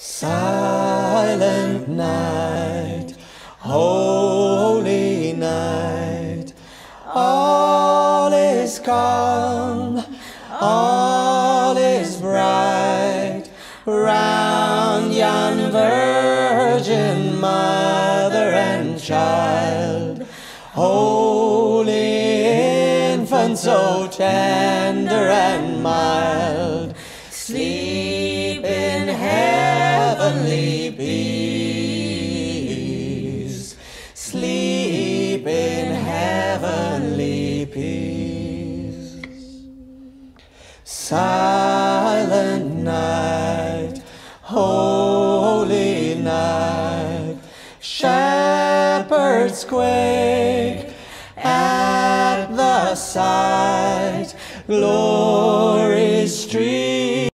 Silent night, holy night, all is calm, all is bright, round yon virgin mother and child. Holy infant, so tender and mild, sleep in heavenly peace, sleep in heavenly peace. Silent night, holy night, shepherds quake at the sight, glory's stream.